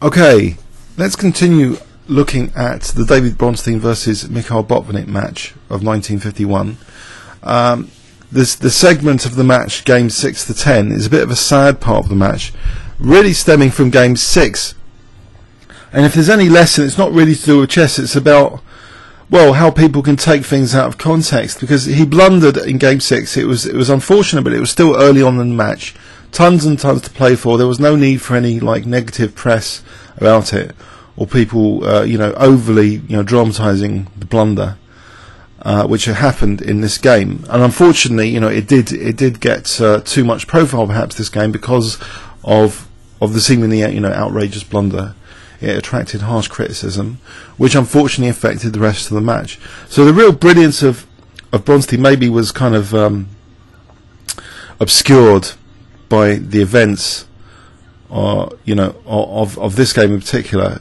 Okay, let's continue looking at the David Bronstein versus Mikhail Botvinnik match of 1951. The segment of the match, games 6 to 10, is a bit of a sad part of the match, really stemming from game 6. And if there's any lesson, it's not really to do with chess, it's about, well, how people can take things out of context, because he blundered in game 6. It was unfortunate, but it was still early on in the match. Tons and tons to play for. There was no need for any like negative press about it, or people overly dramatising the blunder, which had happened in this game. And unfortunately, it did get too much profile perhaps this game because of the seemingly outrageous blunder. It attracted harsh criticism, which unfortunately affected the rest of the match. So the real brilliance of Bronstein maybe was kind of obscured by the events, of this game in particular.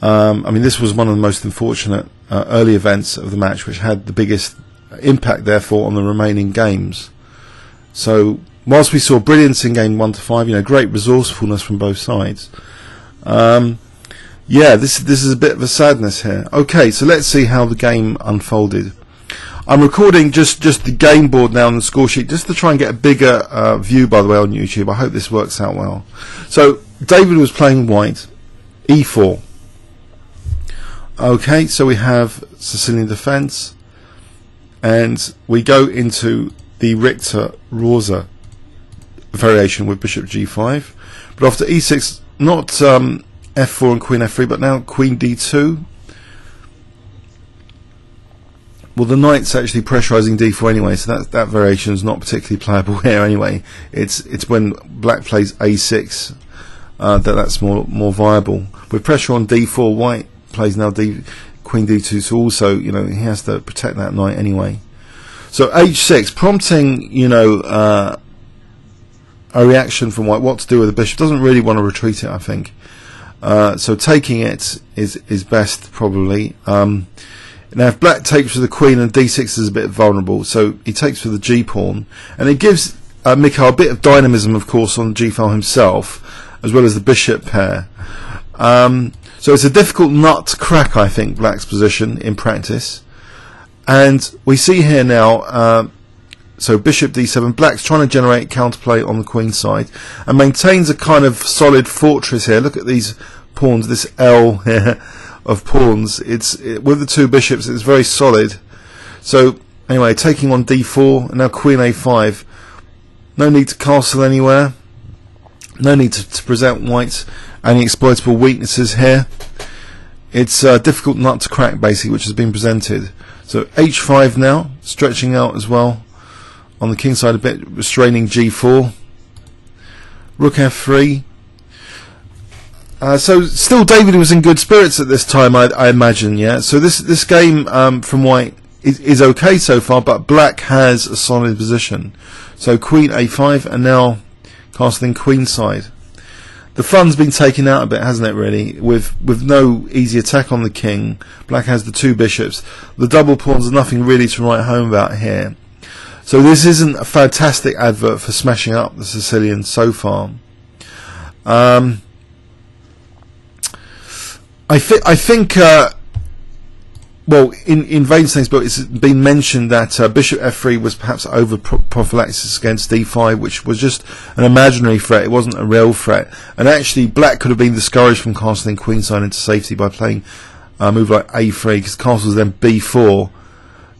I mean, this was one of the most unfortunate early events of the match, which had the biggest impact, therefore, on the remaining games. So, whilst we saw brilliance in game 1 to 5, great resourcefulness from both sides. Yeah, this is a bit of a sadness here. Okay, so let's see how the game unfolded. I'm recording just the game board now on the score sheet, just to try and get a bigger view, by the way, on YouTube. I hope this works out well. So David was playing white, e4. Okay, so we have Sicilian defence, and we go into the Richter-Rauzer variation with bishop g5. But after e6, not f4 and queen f3, but now queen d2. Well, the knight's actually pressurising d4 anyway, so that variation is not particularly playable here anyway. It's when black plays a6 that's more viable. With pressure on d4, white plays now queen d2, so also he has to protect that knight anyway. So h6, prompting a reaction from white. What to do with the bishop? Doesn't really want to retreat it, I think. So taking it is best probably. Now, if black takes with the queen, and d6 is a bit vulnerable, so he takes with the g pawn, and it gives Mikhail a bit of dynamism, of course, on the g file himself, as well as the bishop pair. So it's a difficult nut to crack, I think, black's position in practice. And we see here now, so bishop d7, black's trying to generate counterplay on the queen side, and maintains a kind of solid fortress here. Look at these pawns, this L here. Of pawns, with the two bishops, it's very solid. So anyway, taking on d4, and now queen a5. No need to castle anywhere, no need to present white any exploitable weaknesses here. It's a difficult nut to crack, basically, which has been presented. So h5 now, stretching out as well on the king side a bit, restraining g4, rook f3. So still David was in good spirits at this time, I imagine, yeah. So this game from white is okay so far, but black has a solid position. So queen a5, and now castling queen side. The fun's been taken out a bit, hasn't it, really, with no easy attack on the king. Black has the two bishops. The double pawns are nothing really to write home about here. So this isn't a fantastic advert for smashing up the Sicilians so far. I think, well, in Vainstein's book, it's been mentioned that bishop f3 was perhaps over prophylaxis against d5, which was just an imaginary threat. It wasn't a real threat. And actually, black could have been discouraged from castling queenside into safety by playing a move like a3, because castles then b4.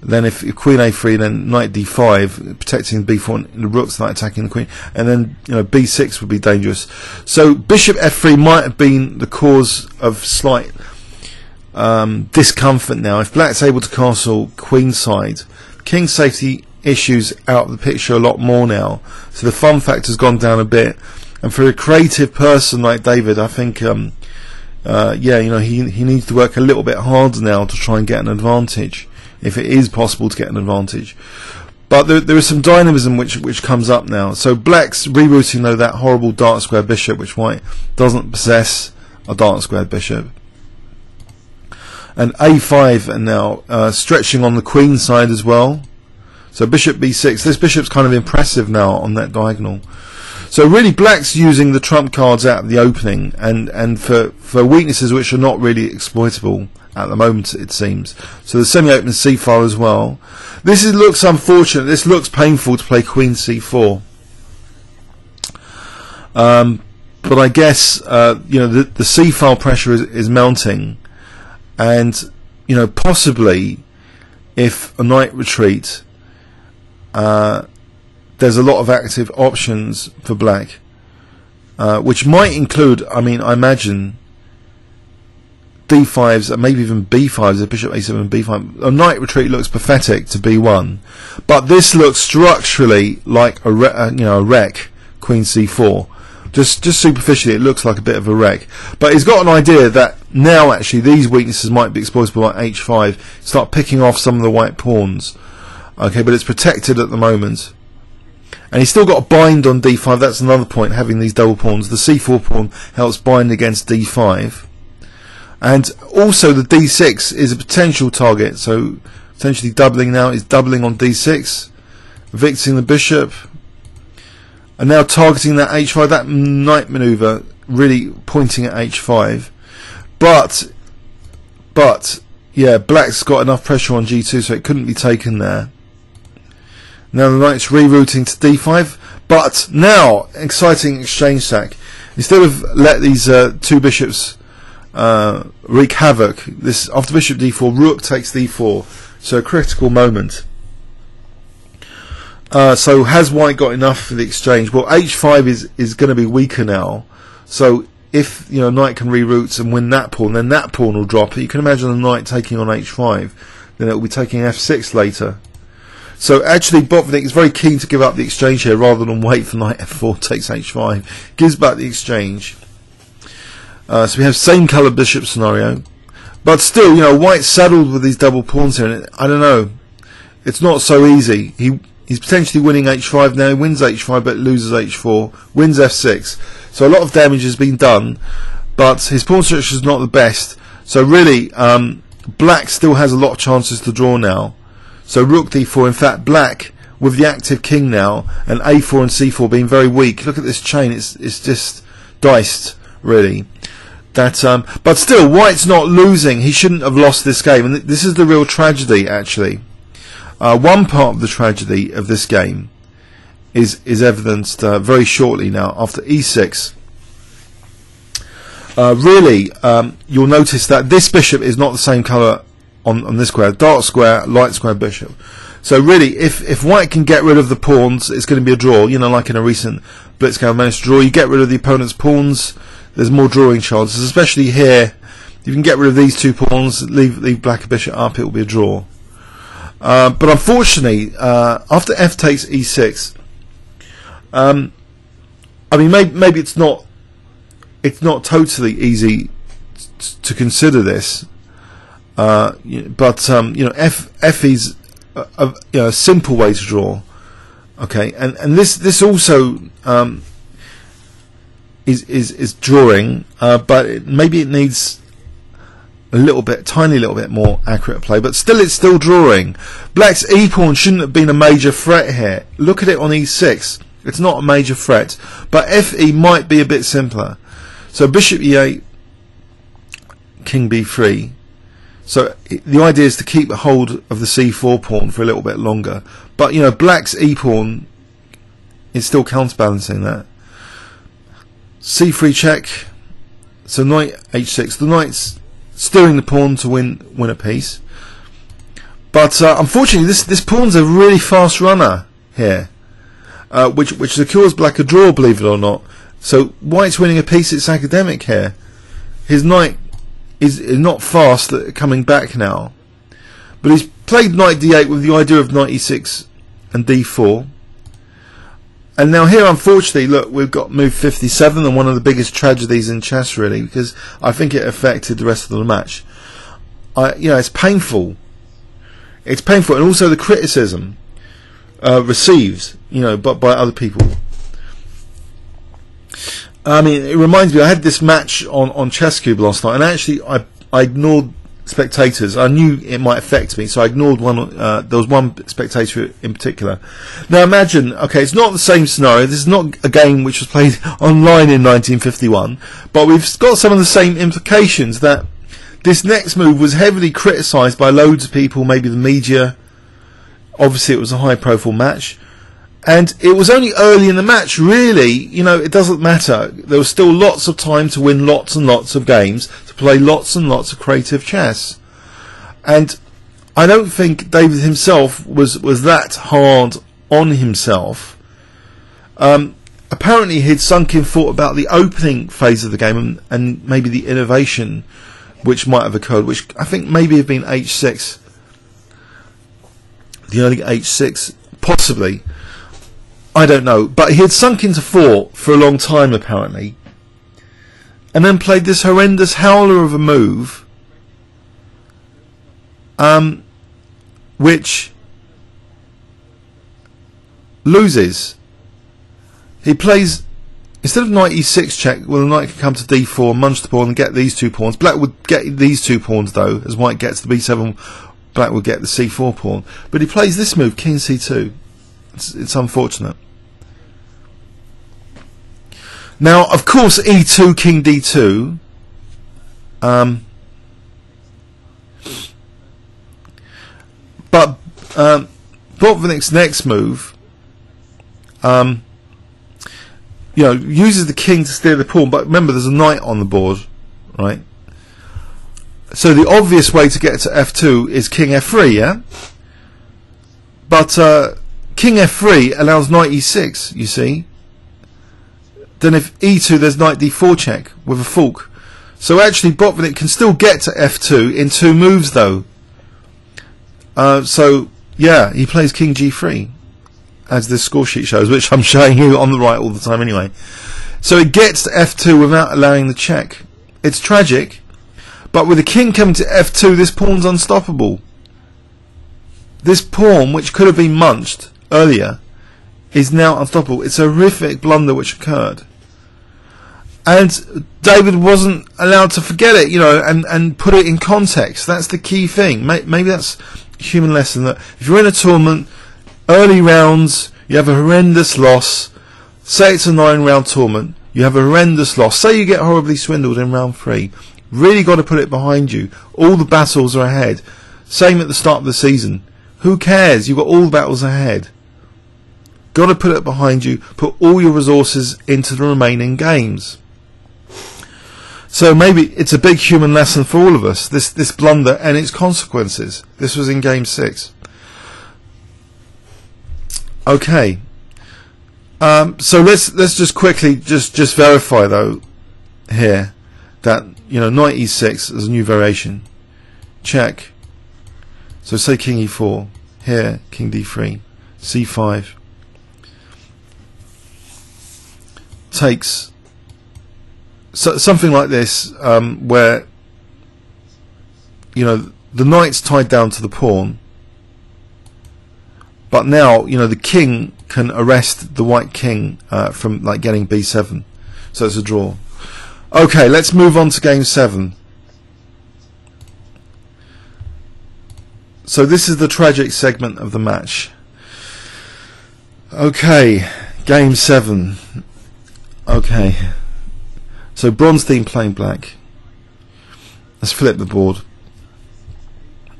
Then if queen a3, then knight d5, protecting b4, and the rook's knight attacking the queen, and then b6 would be dangerous. So bishop f3 might have been the cause of slight discomfort. Now, if black's able to castle queenside, king safety issues out of the picture a lot more now. So the fun factor's gone down a bit, and for a creative person like David, I think he needs to work a little bit harder now to try and get an advantage, if it is possible to get an advantage. But there is some dynamism which comes up now. So black's rerouting, though, that horrible dark square bishop, which white doesn't possess, a dark square bishop. And a5, and now stretching on the queen side as well. So bishop b6, this bishop's kind of impressive now on that diagonal. So really black's using the trump cards out of the opening, and for weaknesses which are not really exploitable at the moment, it seems. So the semi-open c-file as well. This is, looks unfortunate. This looks painful to play queen c4. But I guess you know, the c-file pressure is mounting, and you know, possibly if a knight retreat, there's a lot of active options for black, which might include, I mean, I imagine d5s and maybe even b5s, a bishop a7 b5. A knight retreat looks pathetic to b1, but this looks structurally like a wreck. Queen c4, just superficially it looks like a bit of a wreck, but he's got an idea that now actually these weaknesses might be exploitable, like h5, start picking off some of the white pawns. Okay, but it's protected at the moment, and he's still got a bind on d5. That's another point, having these double pawns. The c4 pawn helps bind against d5, and also the d6 is a potential target, so potentially doubling now is doubling on d6, evicting the bishop, and now targeting that h5, that knight maneuver really pointing at h5. But yeah, black's got enough pressure on g2, so it couldn't be taken there. Now the knight's rerouting to d5, but now exciting exchange sack. Instead of let these two bishops wreak havoc, this after bishop d4, rook takes d4, so a critical moment. So has white got enough for the exchange? Well, h5 is going to be weaker now, so if you know knight can reroute and win that pawn, then that pawn will drop. You can imagine a knight taking on h5, then it will be taking f6 later. So actually Botvinnik is very keen to give up the exchange here rather than wait for knight f4 takes h5. Gives back the exchange. So we have same coloured bishop scenario, but still, you know, white's saddled with these double pawns here, and I don't know, it's not so easy. He's potentially winning h5 now. He wins h5 but loses h4, wins f6. So a lot of damage has been done, but his pawn structure is not the best. So really, black still has a lot of chances to draw now. So rook d4, in fact black with the active king now, and a4 and c4 being very weak. Look at this chain, it's just diced really. That but still white's not losing. He shouldn't have lost this game, and this is the real tragedy actually. One part of the tragedy of this game is evidenced very shortly now after e6. Really, you'll notice that this bishop is not the same colour on this square, dark square, light square bishop. So really, if white can get rid of the pawns, it's going to be a draw. You know, like in a recent blitzkrieg managed to draw, you get rid of the opponent's pawns, there's more drawing chances, especially here. If you can get rid of these two pawns, leave black a bishop up, it will be a draw. But unfortunately, after f takes e6, I mean, maybe it's not totally easy to consider this, but you know, f is a simple way to draw, okay, and this also is drawing, but maybe it needs a little bit, tiny little bit more accurate play, but still it's still drawing. Black's e pawn shouldn't have been a major threat here. Look at it on e6, it's not a major threat, but fe might be a bit simpler. So bishop e8, king b3. So the idea is to keep hold of the c4 pawn for a little bit longer, but you know, black's e pawn is still counterbalancing that. c3 check, so knight h6, the knight's steering the pawn to win a piece, but unfortunately this pawn's a really fast runner here, which secures black a draw, believe it or not. So white's winning a piece. It's academic here. His knight is not fast at coming back now, but he's played knight d8 with the idea of knight e6 and d4, and now here unfortunately look, we've got move 57, and one of the biggest tragedies in chess really, because I think it affected the rest of the match. You know, it's painful, and also the criticism received, you know, by other people. I mean, it reminds me, I had this match on ChessCube last night, and actually I ignored spectators. I knew it might affect me, so I ignored one. There was one spectator in particular. Now imagine, okay, it's not the same scenario. This is not a game which was played online in 1951, but we've got some of the same implications. That this next move was heavily criticised by loads of people, maybe the media. Obviously, it was a high-profile match. And it was only early in the match, really, you know, it doesn't matter. There was still lots of time to win lots and lots of games, to play lots and lots of creative chess. And I don't think David himself was that hard on himself. Apparently he'd sunk in thought about the opening phase of the game and maybe the innovation which might have occurred, which I think maybe have been H6, the early H6, possibly. I don't know, but he had sunk into thought for a long time apparently, and then played this horrendous howler of a move, which loses. He plays, instead of knight e6 check, well, the knight can come to d4, munch the pawn and get these two pawns. Black would get these two pawns though, as white gets the b7, black would get the c4 pawn. But he plays this move, king c2. It's unfortunate. Now, of course, e2, king d2. But Botvinnik's next move, you know, uses the king to steer the pawn. But remember, there's a knight on the board, right? So the obvious way to get to f2 is king f3, yeah. But king f3 allows knight e6, you see. Then if e2, there's knight d4 check with a fork. So actually Botvinnik can still get to f2 in two moves though. So yeah, he plays king g3, as this score sheet shows, which I'm showing you on the right all the time anyway. So it gets to f2 without allowing the check. It's tragic, but with the king coming to f2, this pawn's unstoppable. This pawn, which could have been munched earlier, is now unstoppable. It's a horrific blunder which occurred, and David wasn't allowed to forget it, you know, and put it in context. That's the key thing. Maybe that's a human lesson, that if you're in a tournament, early rounds you have a horrendous loss. Say it's a 9-round tournament, you have a horrendous loss. Say you get horribly swindled in round 3, really got to put it behind you. All the battles are ahead. Same at the start of the season. Who cares? You've got all the battles ahead. Got to put it behind you. Put all your resources into the remaining games. So maybe it's a big human lesson for all of us, this blunder and its consequences. This was in game 6. Okay. So let's just quickly just verify though here that, you know, knight e6 is a new variation. Check. So say king e4, here king d3, c5, takes, so something like this, where, you know, the knight's tied down to the pawn, but now, you know, the king can arrest the white king from like getting b7, so it's a draw. Okay, let's move on to game 7. So this is the tragic segment of the match. Okay, game 7. Okay, so Bronstein playing black. Let's flip the board.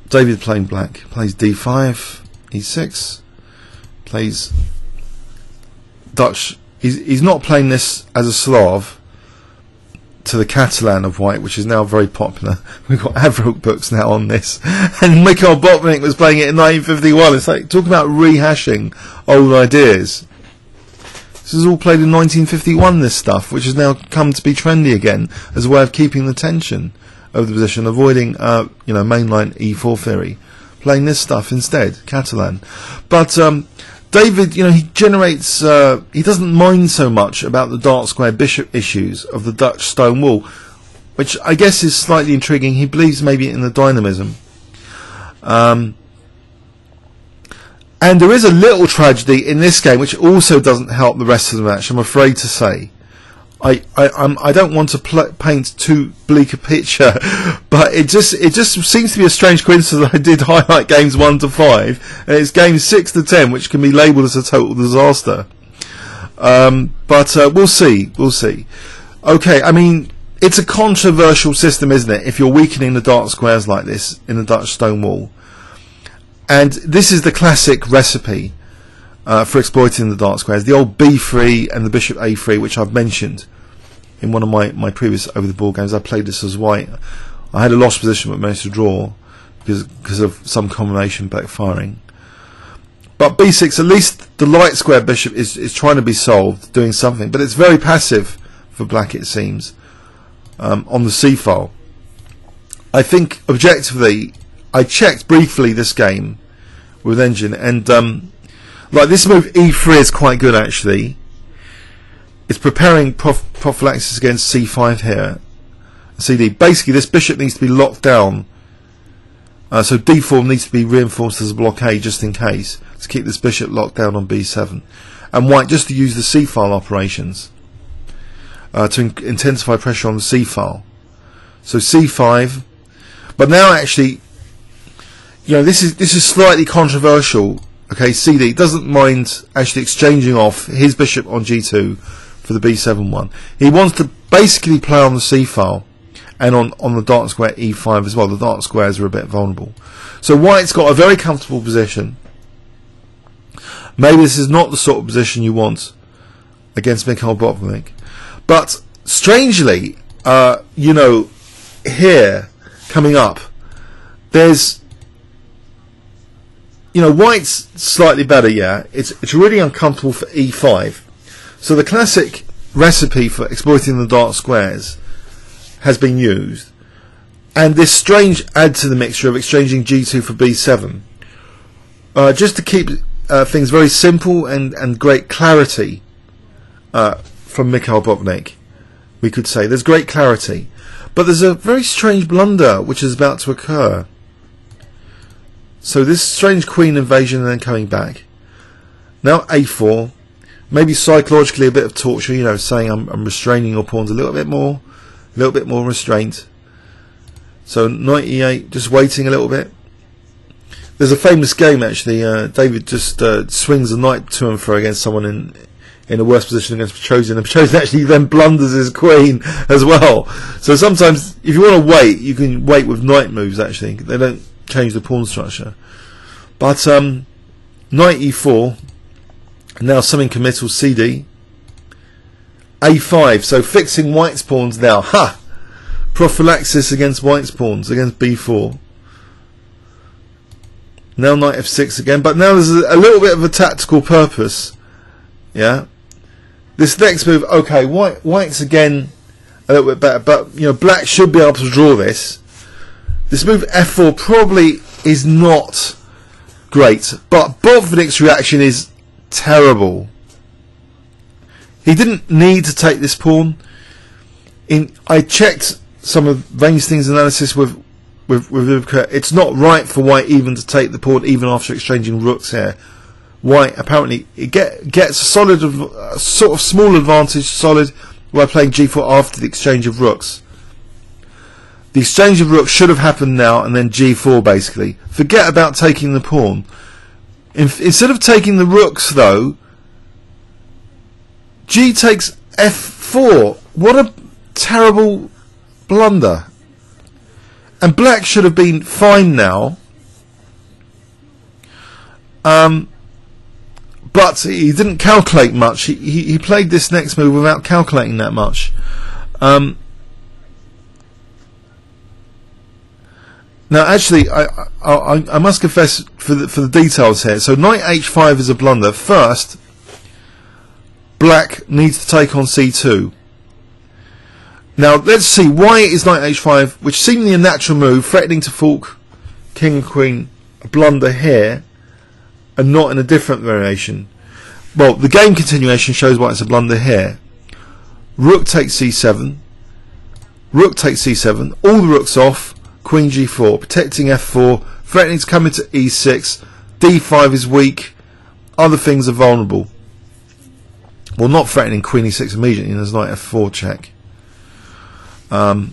David playing black, plays d5, e6, plays Dutch. He's not playing this as a Slav to the Catalan of white, which is now very popular. We've got Avrukh books now on this, and Mikhail Botvinnik was playing it in 1951. It's like, talk about rehashing old ideas. This is all played in 1951, this stuff, which has now come to be trendy again as a way of keeping the tension of the position, avoiding you know, mainline e4 theory, playing this stuff instead, Catalan. But David, you know, he generates, he doesn't mind so much about the dark square bishop issues of the Dutch stone wall, which I guess is slightly intriguing. He believes maybe in the dynamism. And there is a little tragedy in this game, which also doesn't help the rest of the match, I'm afraid to say. I don't want to paint too bleak a picture, but it just seems to be a strange coincidence that I did highlight games 1 to 5, and it's games 6 to 10 which can be labelled as a total disaster. But we'll see, Okay, I mean, it's a controversial system, isn't it? If you're weakening the dark squares like this in the Dutch stone wall, and this is the classic recipe. For exploiting the dark squares, the old b3 and the bishop a3, which I've mentioned in one of my previous over the board games. I played this as white. I had a lost position but managed to draw because of some combination backfiring. But b6, at least the light square bishop is trying to be solved, doing something, but it's very passive for black, it seems, on the c file. I think objectively, I checked briefly this game with Engine, and like this move e3 is quite good actually. It's preparing prophylaxis against c5 here, cd. Basically this bishop needs to be locked down, so d4 needs to be reinforced as a blockade just in case, to keep this bishop locked down on b7, and white just to use the c file operations to intensify pressure on the c file. So c5, but now actually, you know, this is slightly controversial. Okay, CD doesn't mind actually exchanging off his bishop on g2 for the b7 one. He wants to basically play on the c file and on the dark square e5 as well. The dark squares are a bit vulnerable. So white's got a very comfortable position. Maybe this is not the sort of position you want against Mikhail Botvinnik. But strangely, you know, here, coming up, there's... You know, white's slightly better, yeah. It's really uncomfortable for e5. So the classic recipe for exploiting the dark squares has been used. And this strange add to the mixture of exchanging g2 for b7. Just to keep things very simple and great clarity from Mikhail Botvinnik, we could say. There's great clarity. But there's a very strange blunder which is about to occur. So this strange queen invasion and then coming back. Now a4, maybe psychologically a bit of torture, you know, saying I'm restraining your pawns a little bit more restraint. So knight e8, just waiting a little bit. There's a famous game actually, David just swings a knight to and fro against someone in a worse position against Petrosian, and Petrosian actually then blunders his queen as well. So sometimes if you want to wait, you can wait with knight moves actually. They don't change the pawn structure, but knight e4, now something committal, cd, a5, so fixing white's pawns now, ha, prophylaxis against white's pawns, against b4, now knight f6 again, but now there's a little bit of a tactical purpose, yeah, this next move, okay, white's again a little bit better, but you know, black should be able to draw this. This move f4 probably is not great, but Botvinnik's reaction is terrible. He didn't need to take this pawn. I checked some of Vainstein's analysis with it's not right for white even to take the pawn even after exchanging rooks here. White apparently gets a solid, sort of small advantage, solid, by playing g4 after the exchange of rooks. The exchange of rooks should have happened now, and then g4 basically. Forget about taking the pawn. Instead of taking the rooks though, g takes f4. What a terrible blunder. And black should have been fine now. But he didn't calculate much. He played this next move without calculating that much. Now, actually, I must confess for the details here. So, knight h5 is a blunder. First, black needs to take on c2. Now, let's see why is knight h5, which seemingly a natural move, threatening to fork king and queen, a blunder here, and not in a different variation. Well, the game continuation shows why it's a blunder here. Rook takes c7. Rook takes c7. All the rooks off. Queen g4, protecting f4, threatening to come into e6, d5 is weak, other things are vulnerable. Well, not threatening Queen E6 immediately, there's like F4 check. But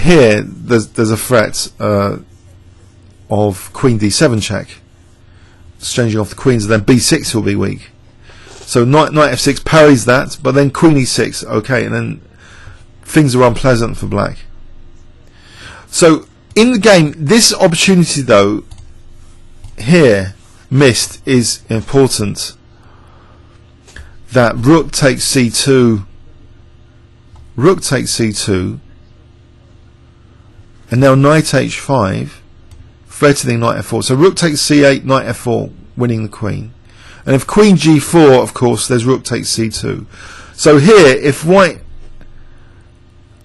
here there's a threat of Queen D7 check, exchanging off the queens, and then B6 will be weak. So knight F6 parries that, but then Queen E6, okay, and then things are unpleasant for Black. So in the game, this opportunity though here missed is important. That Rook takes C2. Rook takes C2. And now knight h5, threatening knight f4. So rook takes c8, knight f4, winning the queen. And if queen g4, of course, there's rook takes c2. So here, if white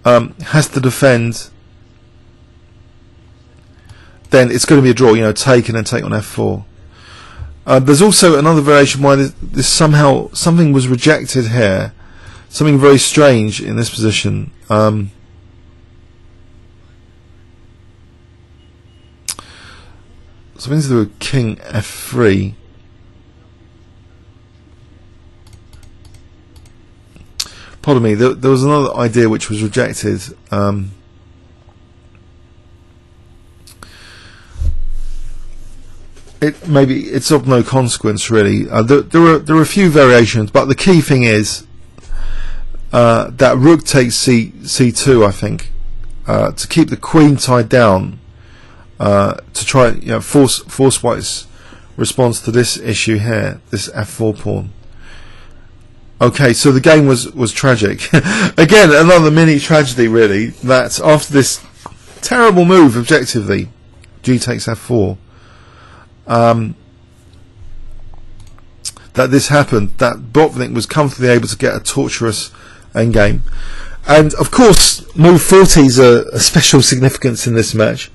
has to defend, then it's going to be a draw. You know, take and then take on f4. There's also another variation why this somehow something was rejected here. Something very strange in this position. Something to do with king f3. Pardon me, there was another idea which was rejected. It's of no consequence really. There are a few variations, but the key thing is that rook takes c2, I think, to keep the queen tied down. To try, you know, force White's response to this issue here, this f4 pawn. Okay, so the game was tragic. Again, another mini tragedy, really. That after this terrible move, objectively, g takes f4. That this happened. That Botvinnik was comfortably able to get a torturous endgame, and of course, move 40's a special significance in this match.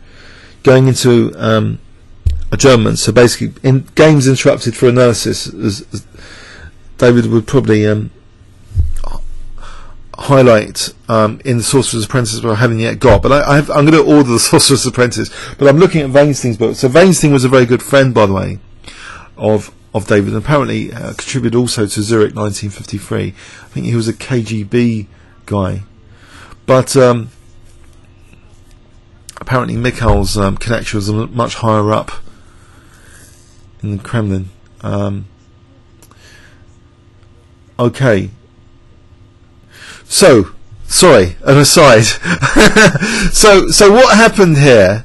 Going into adjournment, so basically games interrupted for analysis, as David would probably highlight in the Sorcerer's Apprentice, but I haven't yet got. But I'm going to order the Sorcerer's Apprentice. But I'm looking at Vainstein's book. So Vainstein was a very good friend, by the way, of David, and apparently contributed also to Zurich 1953. I think he was a KGB guy, but. Apparently Mikhail's connection was much higher up in the Kremlin. Okay. So, sorry, an aside. So what happened here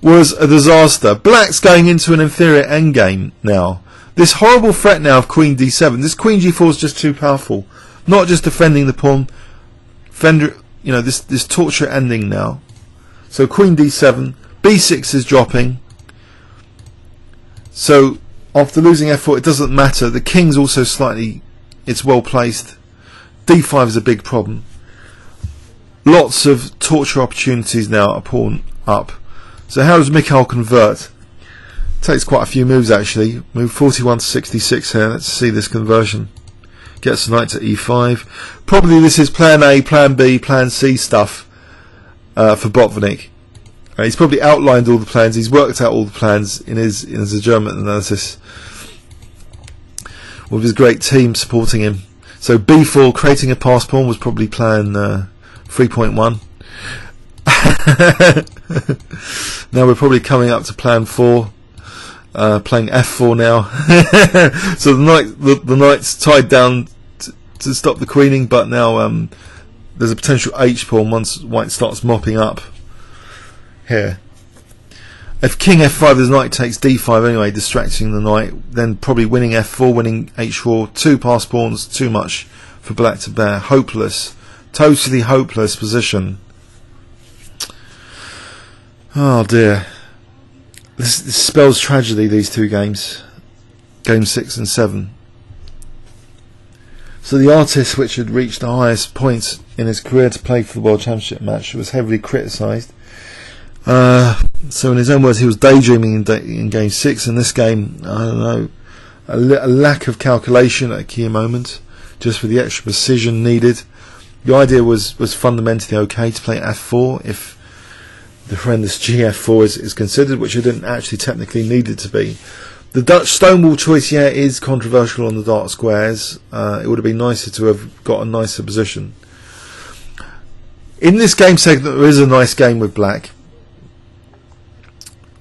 was a disaster. Black's going into an inferior endgame now. This horrible threat now of Queen D7. This Queen G4 is just too powerful. Not just defending the pawn. You know, this torture ending now. So Queen D7, B6 is dropping. So after losing F4, it doesn't matter. The king's also it's well placed. D5 is a big problem. Lots of torture opportunities now. A pawn up. So how does Mikhail convert? Takes quite a few moves actually. Move 41 to 66 here. Let's see this conversion. Gets the knight to E5. Probably this is plan A, plan B, plan C stuff. For Botvinnik, he's probably outlined all the plans. He's worked out all the plans in his adjournment analysis with his great team supporting him. So B4, creating a pass pawn, was probably plan 3.1. Now we're probably coming up to plan 4, playing F4 now. So the knight's tied down to stop the queening, but now. There's a potential H pawn once White starts mopping up here. If King F5, the knight takes D5 anyway, distracting the knight. Then probably winning F4, winning H4. Two pass pawns, too much for Black to bear. Hopeless, totally hopeless position. Oh dear, this spells tragedy. These two games, game 6 and 7. So the artist, which had reached the highest point in his career to play for the World Championship match, was heavily criticised. So in his own words, he was daydreaming in game 6. In this game, I don't know, a lack of calculation at a key moment, just for the extra precision needed. The idea was fundamentally okay to play F4 if the horrendous GF4 is considered, which it didn't actually technically need it to be. The Dutch Stonewall choice, yeah, is controversial on the dark squares. It would have been nicer to have got a nicer position. In this game segment, there is a nice game with black,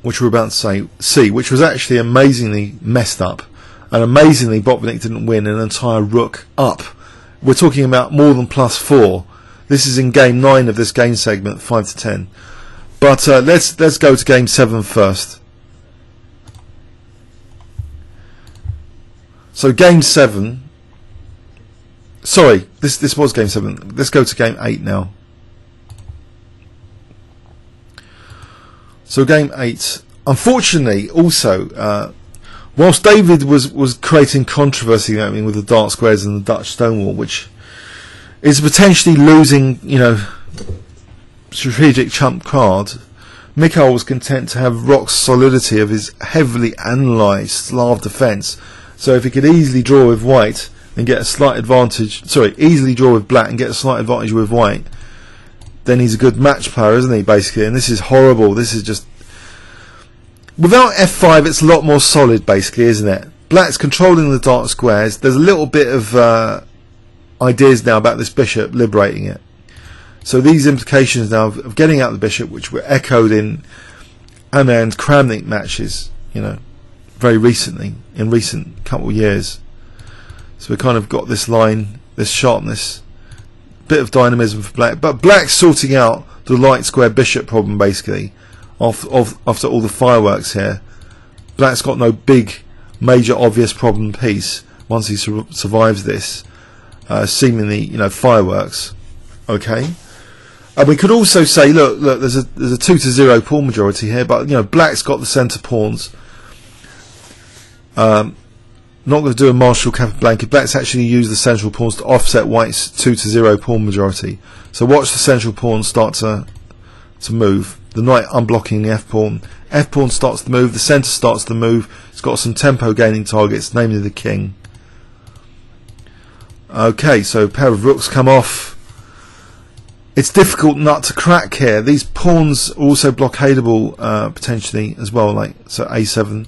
which we're about to see, which was actually amazingly messed up. And amazingly, Botvinnik didn't win an entire rook up. We're talking about more than +4. This is in game 9 of this game segment, 5 to 10. But let's go to game 7 first. So game 7. Sorry, this was game 7. Let's go to game 8 now. So game 8. Unfortunately, also, whilst David was creating controversy, I mean, with the dark squares and the Dutch Stonewall, which is potentially losing, you know, strategic chump card, Mikhail was content to have rock solidity of his heavily analysed Slav defence. So if he could easily draw with white and get a slight advantage, sorry, easily draw with black and get a slight advantage with white, then he's a good match player, isn't he, basically? And this is horrible. This is just... Without f5, it's a lot more solid, basically, isn't it? Black's controlling the dark squares. There's a little bit of ideas now about this bishop liberating it. So these implications now of getting out the bishop, which were echoed in Anand-Kramnik matches, you know, very recently, in recent couple of years. So we kind of got this line, this sharpness, bit of dynamism for black. But black's sorting out the light square bishop problem, basically. After all the fireworks here, black's got no big, major, obvious problem piece once he survives this seemingly, you know, fireworks. Okay, and we could also say, look, there's a 2-0 pawn majority here, but you know, black's got the centre pawns. Not going to do a martial Capablanca. Black's actually used the central pawns to offset white's 2-0 pawn majority. So watch the central pawn start to move. The knight unblocking the f-pawn. F-pawn starts the move, the centre starts the move. It's got some tempo gaining targets, namely the king. Okay, so a pair of rooks come off. It's difficult nut to crack here. These pawns are also blockadable potentially as well, like so a7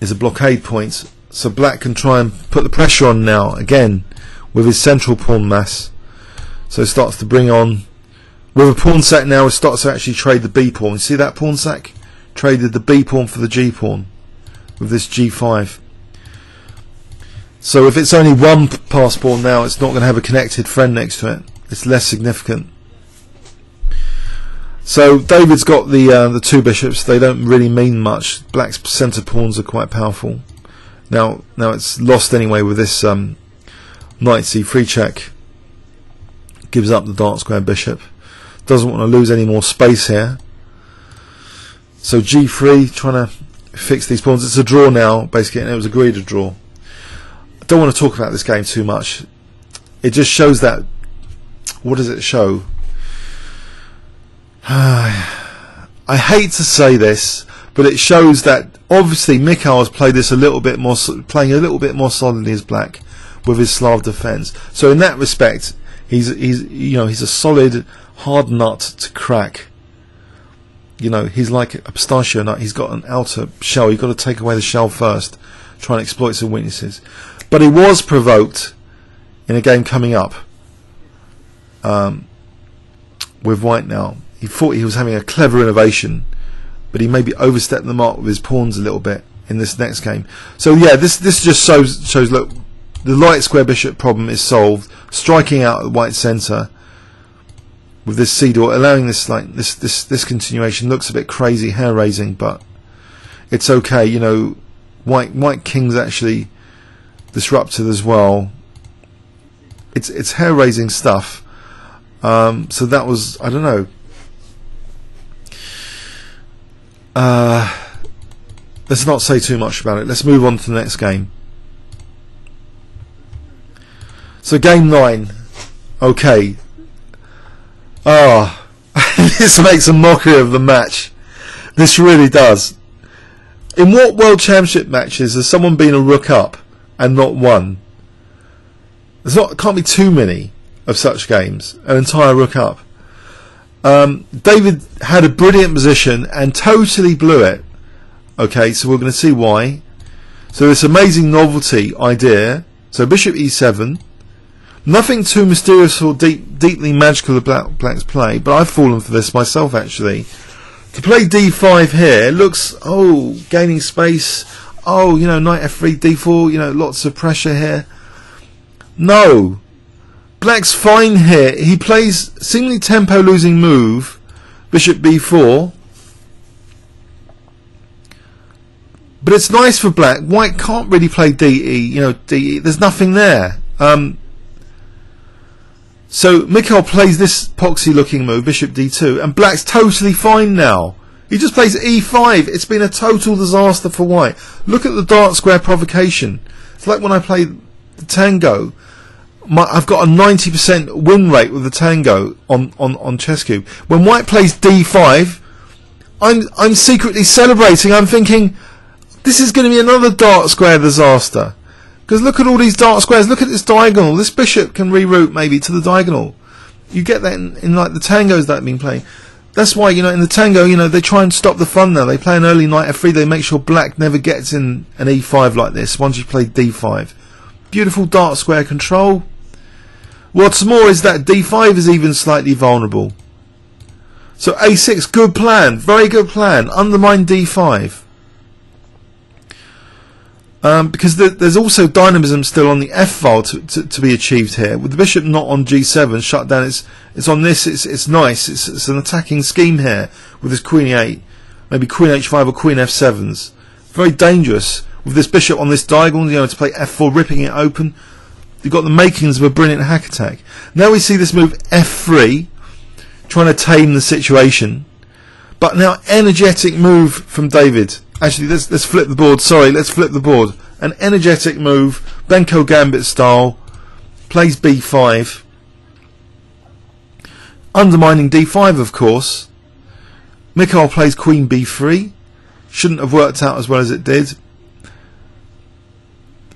is a blockade point. So black can try and put the pressure on now again with his central pawn mass. So it starts to bring on. With a pawn sack now, it starts to actually trade the b pawn. You see that pawn sack? Traded the b pawn for the g pawn with this g5. So if it's only one pass pawn now, it's not going to have a connected friend next to it. It's less significant. So David's got the two bishops. They don't really mean much. Black's centre pawns are quite powerful. Now it's lost anyway with this knight c3 check. Gives up the dark square bishop. Doesn't want to lose any more space here. So g3, trying to fix these pawns. It's a draw now, basically, and it was agreed to draw. I don't want to talk about this game too much. It just shows that. What does it show? I hate to say this, but it shows that obviously Mikhail has played this a little bit more, playing a little bit more solidly as black with his Slav defence. So in that respect, he's you know, he's a solid, hard nut to crack. You know, he's like a pistachio nut. He's got an outer shell. You've got to take away the shell first, try and exploit some weaknesses. But he was provoked in a game coming up with white now. He thought he was having a clever innovation, but he maybe overstepped the mark with his pawns a little bit in this next game. So yeah, this just shows, look, the light square bishop problem is solved. Striking out at the white centre with this c-door, allowing this like this continuation looks a bit crazy, hair raising, but it's okay. You know, white king's actually disrupted as well. It's hair raising stuff. So that was, I don't know. Let's not say too much about it. Let's move on to the next game. So game 9. Okay. This makes a mockery of the match. This really does. In what World Championship matches has someone been a rook up and not won? There's not, can't be too many of such games. An entire rook up. David had a brilliant position and totally blew it. Okay, so we're going to see why. So this amazing novelty idea. So bishop e7. Nothing too mysterious or deeply magical about black's play, but I've fallen for this myself actually. To play d5 here looks, oh, gaining space. Oh, you know, knight f3, d4, you know, lots of pressure here. No. Black's fine here. He plays seemingly tempo losing move, bishop b4. But it's nice for black. White can't really play DE, you know, DE. There's nothing there. So Mikhail plays this poxy looking move, bishop d2, and black's totally fine now. He just plays e5. It's been a total disaster for white. Look at the dark square provocation. It's like when I play the tango. I've got a 90% win rate with the tango on ChessCube. When white plays d5, I'm secretly celebrating. I'm thinking, this is going to be another dark square disaster. Because look at all these dark squares. Look at this diagonal. This bishop can reroute maybe to the diagonal. You get that in like the tangos that I've been playing. That's why, you know, in the tango, you know, they try and stop the fun now. They play an early knight f3. They make sure black never gets in an e5 like this once you play d5. Beautiful dark square control. What's more is that d5 is even slightly vulnerable. So a6, good plan. Very good plan. Undermine d5. Because there's also dynamism still on the f file to be achieved here. With the bishop not on g7 shut down, it's on this. It's nice. It's an attacking scheme here with this queen e8, maybe queen h5 or queen f7s. Very dangerous with this bishop on this diagonal. You know, to play f4, ripping it open. You've got the makings of a brilliant hack attack. Now we see this move f3, trying to tame the situation. But now energetic move from David. Actually, let's flip the board. Sorry, let's flip the board. An energetic move, Benko Gambit style. Plays b5, undermining d5, of course. Mikhail plays queen b3. Shouldn't have worked out as well as it did.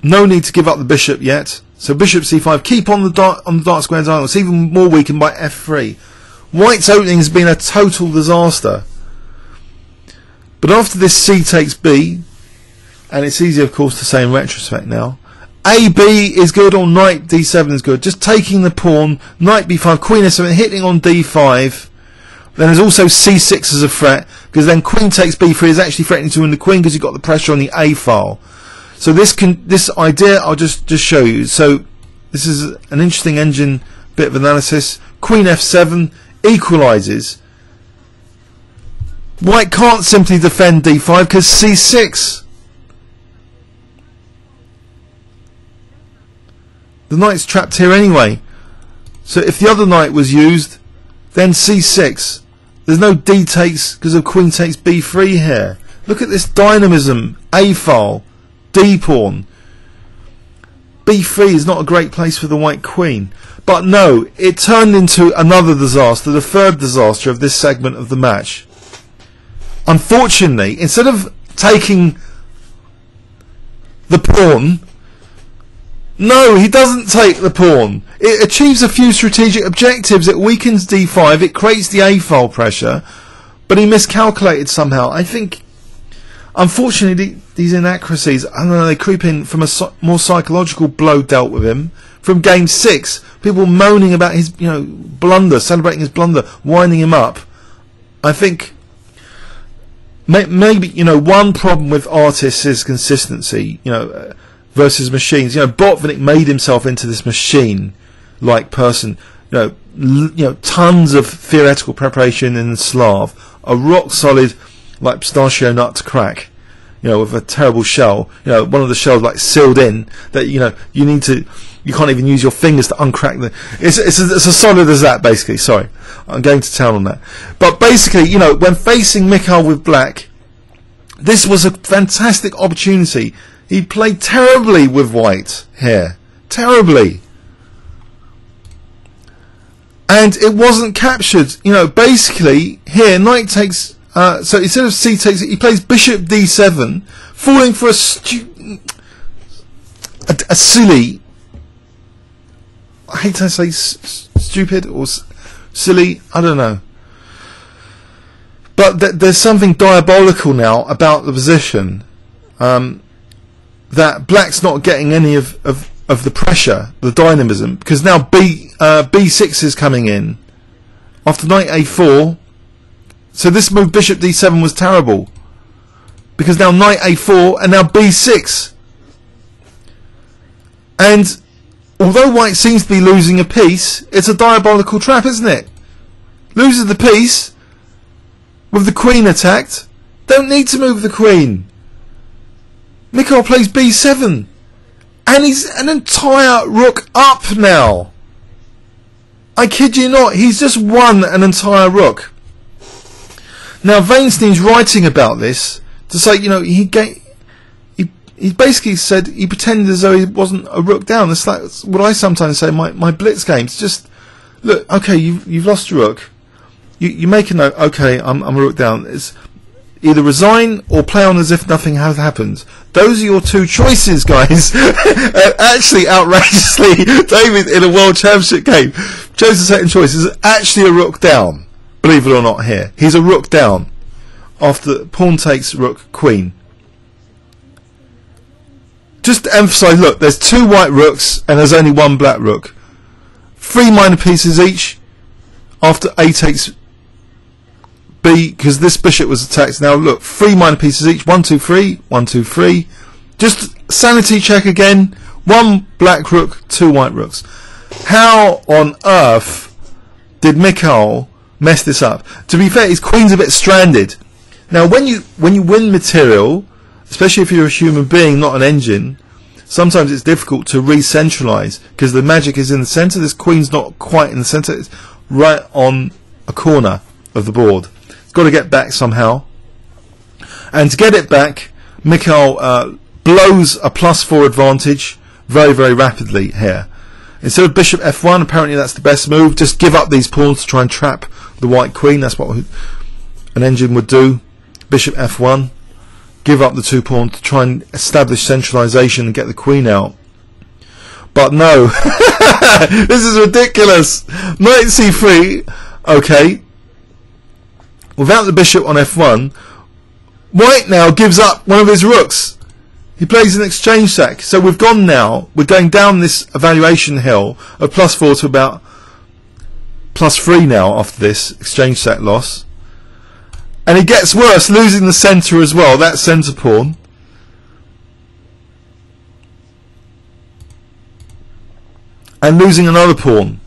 No need to give up the bishop yet. So bishop c5. Keep on the dark square diagonal. It's even more weakened by f3. White's opening has been a total disaster. But after this c takes b, and it's easier of course to say in retrospect now, ab is good or knight d7 is good. Just taking the pawn, knight b5, queen s7, hitting on d5. Then there's also c6 as a threat, because then queen takes b3 is actually threatening to win the queen because you've got the pressure on the a file. So this idea I'll just show you. So this is an interesting engine bit of analysis. Queen f7 equalises. White can't simply defend d5 because c6. The knight's trapped here anyway. So if the other knight was used, then c6. There's no d takes because of queen takes b3 here. Look at this dynamism. A file, d pawn. b3 is not a great place for the white queen. But no, it turned into another disaster, the third disaster of this segment of the match. Unfortunately, instead of taking the pawn, no, he doesn't take the pawn. It achieves a few strategic objectives. It weakens d5, it creates the a-file pressure, but he miscalculated somehow. I think, unfortunately, these inaccuracies, I don't know, they creep in from a more psychological blow dealt with him from game 6. People moaning about his, you know, blunder, celebrating his blunder, winding him up. I think maybe, you know, one problem with artists is consistency, you know, versus machines. You know, Botvinnik made himself into this machine-like person. You know, tons of theoretical preparation in the Slav, a rock-solid, like pistachio nut to crack. You know, with a terrible shell. You know, one of the shells like sealed in that, you know, you need to. You can't even use your fingers to uncrack the. It's as solid as that, basically. Sorry, I'm going to town on that. But basically, you know, when facing Mikhail with black, this was a fantastic opportunity. He played terribly with white here, terribly, and it wasn't captured. You know, basically here knight takes. So instead of c takes, he plays bishop d7, falling for a silly. I hate to say stupid or silly, I don't know. But there's something diabolical now about the position, that black's not getting any of the pressure, the dynamism, because now b6 is coming in after knight a4. So this move bishop d7 was terrible, because now knight a4 and now b6. And although white seems to be losing a piece, it's a diabolical trap, isn't it? Loses the piece with the queen attacked. Don't need to move the queen. Mikhail plays b7, and he's an entire rook up now. I kid you not, he's just won an entire rook. Now Vainstein's writing about this to say, you know, he basically said he pretended as though he wasn't a rook down. That's what I sometimes say. My blitz games, just look. Okay, you've lost your rook. You make a note. Okay, I'm a rook down. It's either resign or play on as if nothing has happened. Those are your two choices, guys. Actually, outrageously, David in a World Championship game chose the second choice. Is actually a rook down. Believe it or not, here he's a rook down after pawn takes rook queen. Just to emphasise, look, there's two white rooks and there's only one black rook. Three minor pieces each after A takes B, because this bishop was attacked. Now look, three minor pieces each. 1, 2, 3. 1, 2, 3. Just sanity check again. One black rook, two white rooks. How on earth did Mikhail mess this up? To be fair, his queen's a bit stranded. Now when you win material, especially if you're a human being, not an engine, sometimes it's difficult to re-centralise, because the magic is in the centre. This queen's not quite in the centre, it's right on a corner of the board. It's got to get back somehow, and to get it back, Mikhail blows a +4 advantage very, very rapidly here. Instead of bishop f1, apparently that's the best move, just give up these pawns to try and trap the white queen. That's what an engine would do. Bishop f1, give up the two pawns to try and establish centralisation and get the queen out. But no, this is ridiculous. Knight c3, okay. Without the bishop on f1, white now gives up one of his rooks. He plays an exchange sack. So we've gone now, we're going down this evaluation hill of +4 to about +3 now after this exchange sack loss. And it gets worse, losing the centre as well, that centre pawn. And losing another pawn.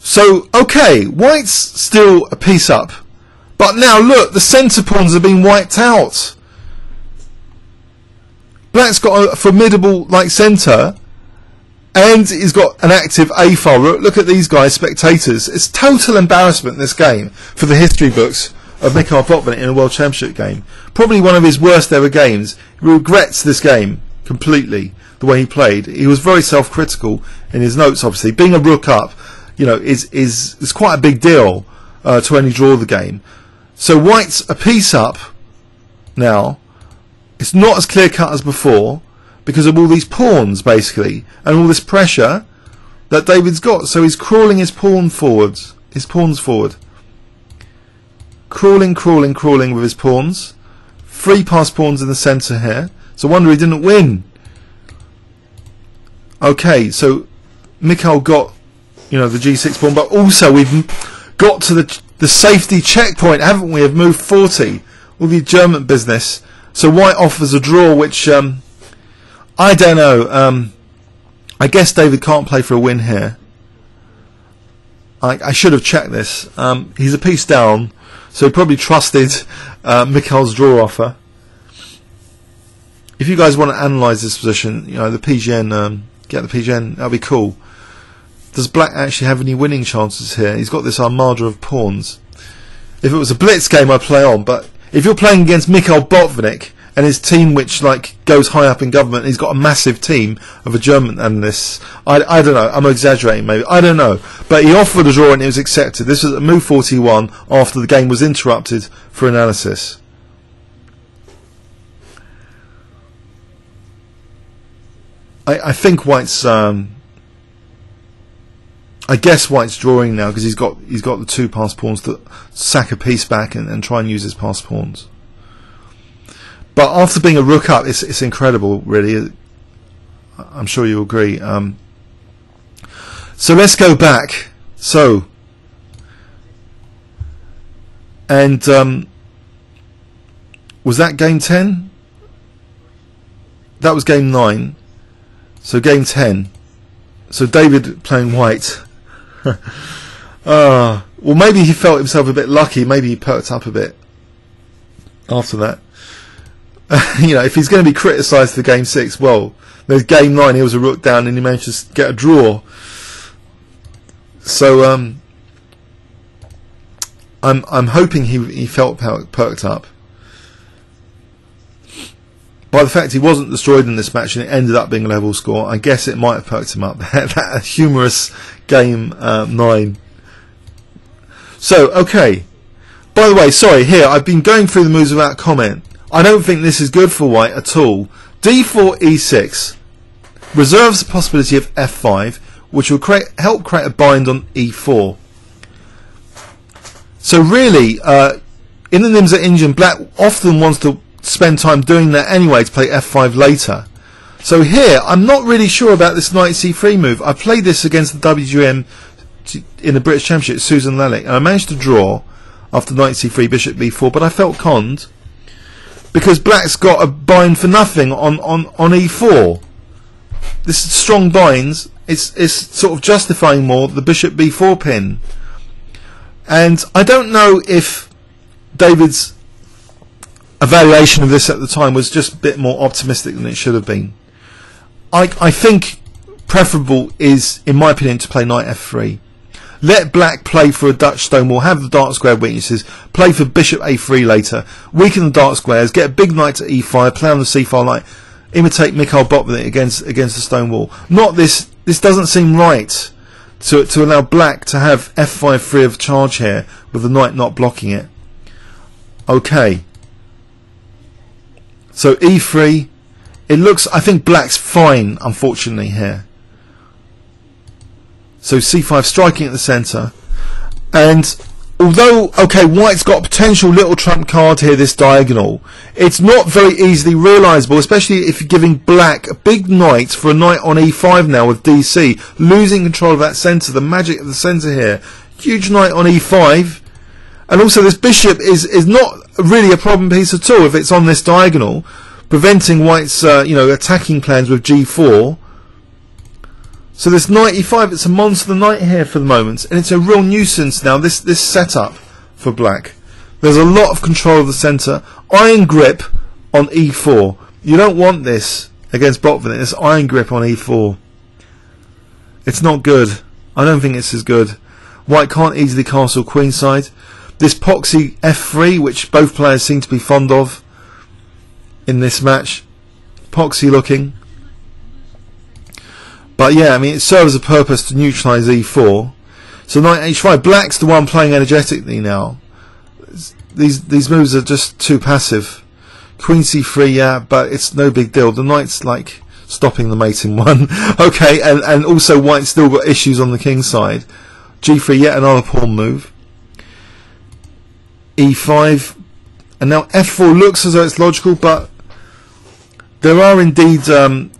So, okay, white's still a piece up. But now, look, the centre pawns have been wiped out. Black's got a formidable, like, centre. And he's got an active a-file rook. Look at these guys, spectators. It's total embarrassment, this game, for the history books of Mikhail Botvinnik in a World Championship game. Probably one of his worst ever games. He regrets this game completely, the way he played. He was very self-critical in his notes, obviously. Being a rook up, you know, is quite a big deal to only draw the game. So white's a piece up now. It's not as clear-cut as before, because of all these pawns, basically, and all this pressure that David's got. So he's crawling his pawn forwards, his pawns forward. Crawling with his pawns. Three passed pawns in the centre here. It's a wonder he didn't win. Okay, so Mikhail got, you know, the g6 pawn, but also we've got to the safety checkpoint, haven't we? Have moved 40. All the adjournment business. So white offers a draw, which I don't know. I guess David can't play for a win here. I should have checked this. He's a piece down, so he probably trusted Mikhail's draw offer. If you guys want to analyse this position, you know, the PGN, get the PGN. That'll be cool. Does black actually have any winning chances here? He's got this armada of pawns. If it was a blitz game, I'd play on. But if you're playing against Mikhail Botvinnik and his team, which like goes high up in government, he's got a massive team of adjournment analysts. I don't know. I'm exaggerating, maybe. I don't know. But he offered a draw and it was accepted. This was at move 41 after the game was interrupted for analysis. I think white's I guess White's drawing now because he's got the two passed pawns to sack a piece back and try and use his passed pawns. But after being a rook up, it's incredible, really. I'm sure you'll agree. So let's go back. So and was that game 10? That was game 9. So game 10. So David playing White. Well, maybe he felt himself a bit lucky. Maybe he perked up a bit after that. You know, if he's going to be criticised for game 6, well, there's game 9. He was a rook down, and he managed to get a draw. So I'm hoping he felt perked up by the fact he wasn't destroyed in this match, and it ended up being a level score. I guess it might have perked him up. That humorous game 9. So okay. By the way, sorry. Here I've been going through the moves without comment. I don't think this is good for White at all. D4 E6 reserves the possibility of F5, which will help create a bind on E4. So really, in the Nimzo-Indian, Black often wants to spend time doing that anyway to play F5 later. So here, I'm not really sure about this knight C3 move. I played this against the WGM in the British Championship, Susan Lalic, and I managed to draw after knight C3, bishop B4, but I felt conned because Black's got a bind for nothing on E4. This strong binds. It's sort of justifying more the bishop B4 pin, and I don't know if David's evaluation of this at the time was just a bit more optimistic than it should have been. I think preferable is, in my opinion, to play knight F3. Let Black play for a Dutch stonewall, have the dark square weaknesses, play for bishop A3 later, weaken the dark squares, get a big knight to E5, play on the C-file knight, imitate Mikhail Botvinnik against the stonewall. Not this. This doesn't seem right to allow Black to have F5 free of charge here with the knight not blocking it. Okay. So E3. It looks, I think Black's fine, unfortunately, here. So C5 striking at the centre. And although, okay, White's got a potential little trump card here, this diagonal. It's not very easily realisable, especially if you're giving Black a big knight for a knight on E5 now with DC. Losing control of that centre, the magic of the centre here. Huge knight on E5. And also this bishop is not really a problem piece at all if it's on this diagonal, preventing White's attacking plans with G4. So this knight E5, it's a monster knight here for the moment, and it's a real nuisance now, this setup for Black. There's a lot of control of the centre. Iron grip on E4. You don't want this against Botvinnik, this iron grip on E4. It's not good. I don't think it's as good. White can't easily castle queenside. This poxy F3, which both players seem to be fond of in this match. Poxy looking. But yeah, I mean, it serves a purpose to neutralise E4. So knight H5, Black's the one playing energetically now. These moves are just too passive. Queen C3, yeah, but it's no big deal. The knight's like stopping the mating one. Okay, and also White's still got issues on the king side. G3, yet another pawn move. E5, and now F4 looks as though it's logical, but there are indeed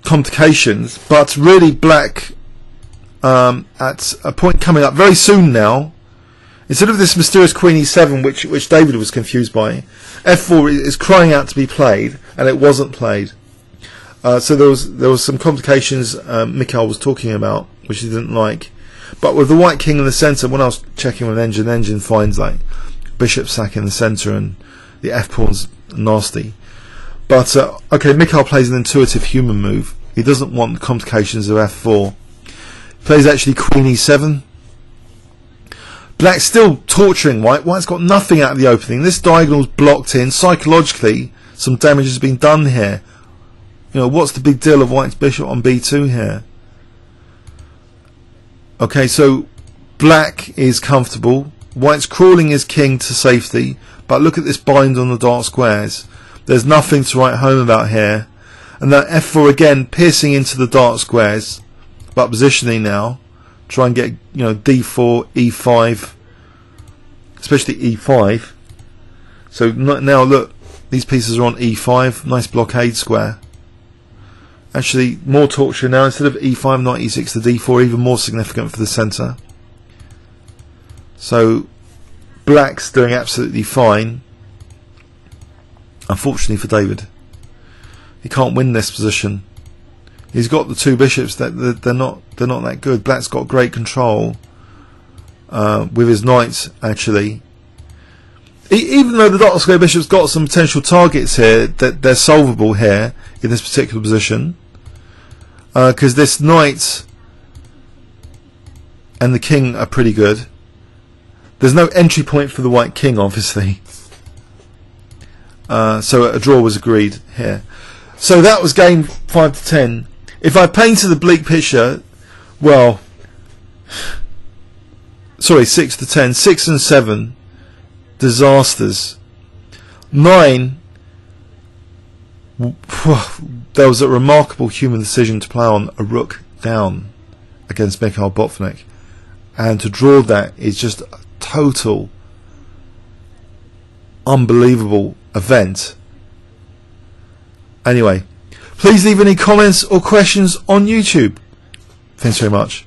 complications, but really Black, at a point coming up very soon now, instead of this mysterious Queen E7, which David was confused by, F4 is crying out to be played, and it wasn't played. So there was some complications Mikhail was talking about, which he didn't like. But with the White King in the centre, when I was checking on Engine finds like bishop sack in the centre, and the F-pawn's nasty. But, okay, Mikhail plays an intuitive human move. He doesn't want the complications of F4. He plays actually Queen E7. Black's still torturing White. White's got nothing out of the opening. This diagonal's blocked in. Psychologically, some damage has been done here. You know, what's the big deal of White's bishop on B2 here? Okay, so Black is comfortable. White's crawling his king to safety. But look at this bind on the dark squares. There's nothing to write home about here. And that F4 again, piercing into the dark squares, but positioning now try and get, you know, d4, e5, especially e5. So now look, these pieces are on e5, nice blockade square. Actually, more torture now. Instead of e5, knight e6 to d4, even more significant for the centre. So black's doing absolutely fine. Unfortunately for David, he can't win this position. He's got the two bishops, that they're not that good. Black's got great control with his knights. Actually, even though the dark square bishop's got some potential targets here, that they're solvable here in this particular position, because this knight and the king are pretty good. There's no entry point for the white king, obviously. So a draw was agreed here. So that was game 5 to 10. If I painted the bleak picture, well, sorry, 6 to 10, 6 and 7, disasters. 9, there was a remarkable human decision to play on a rook down against Mikhail Botvinnik, and to draw that is just a total unbelievable event. Anyway, please leave any comments or questions on YouTube. Thanks very much.